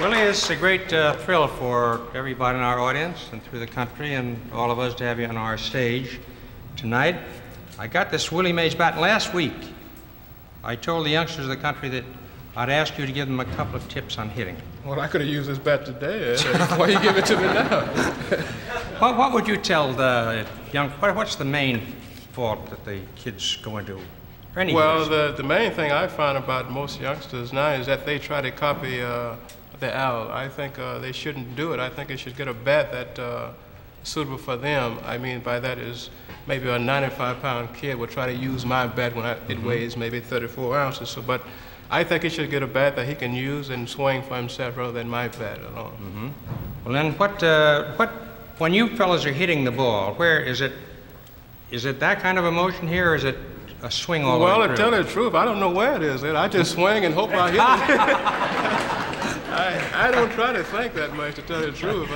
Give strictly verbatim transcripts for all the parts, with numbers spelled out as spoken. Willie, it's a great uh, thrill for everybody in our audience and through the country and all of us to have you on our stage tonight. I got this Willie Mays bat last week. I told the youngsters of the country that I'd ask you to give them a couple of tips on hitting. Well, I could have used this bat today. Why do you give it to me now? what, what would you tell the young, what, what's the main fault that the kids go into? Well, the, the main thing I find about most youngsters now is that they try to copy uh, the owl. I think uh, they shouldn't do it. I think they should get a bat that's uh, suitable for them. I mean by that is maybe a ninety-five pound kid will try to use my bat when I, it mm-hmm. weighs maybe thirty-four ounces. So, but I think he should get a bat that he can use and swing for himself rather than my bat alone. Mm-hmm. Well, then what, uh, what, when you fellas are hitting the ball, where is it, is it that kind of emotion here, or is it a swing all well, the way through? Well, to tell the truth, I don't know where it is. I just swing and hope I hit it. I, I don't try to think that much, to tell the truth,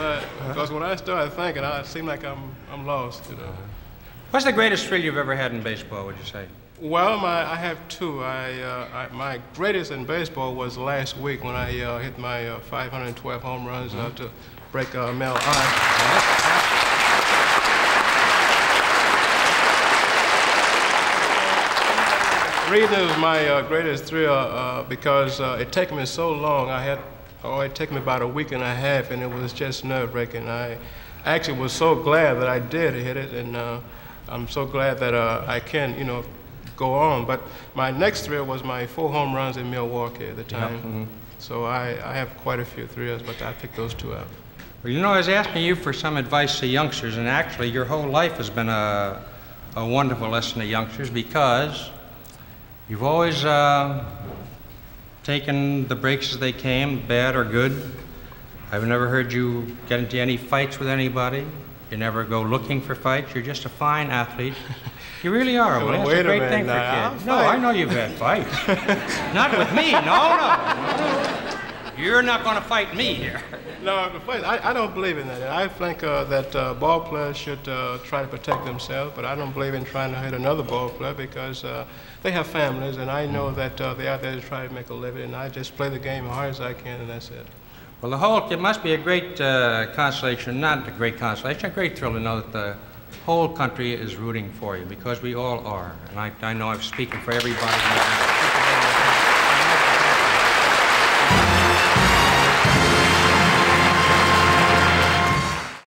because when I start thinking, I seem like I'm, I'm lost, you know. What's the greatest thrill you've ever had in baseball, would you say? Well, my, I have two. I, uh, I, my greatest in baseball was last week when I uh, hit my uh, five hundred twelve home runs mm-hmm. to break uh, Mel Ott. The reason is my uh, greatest thrill uh, because uh, it took me so long. I had, oh, it took me about a week and a half, and it was just nerve-wracking. I actually was so glad that I did hit it, and uh, I'm so glad that uh, I can, you know, go on. But my next thrill was my four home runs in Milwaukee at the time. Yep. Mm-hmm. So I, I have quite a few thrills, but I picked those two out. Well, you know, I was asking you for some advice to youngsters, and actually your whole life has been a, a wonderful lesson to youngsters, because you've always uh, taken the breaks as they came, bad or good. I've never heard you get into any fights with anybody. You never go looking for fights. You're just a fine athlete. You really are. Well, that's a great thing for kids. No, I know you've had fights. Not with me. No, no. You're not going to fight me here. No, I, I don't believe in that. I think uh, that uh, ball players should uh, try to protect themselves, but I don't believe in trying to hit another ball player because uh, they have families, and I know that uh, they're out there to try to make a living, and I just play the game as hard as I can, and that's it. Well, the whole, it must be a great uh, consolation, not a great consolation, a great thrill to know that the whole country is rooting for you, because we all are, and I, I know I'm speaking for everybody.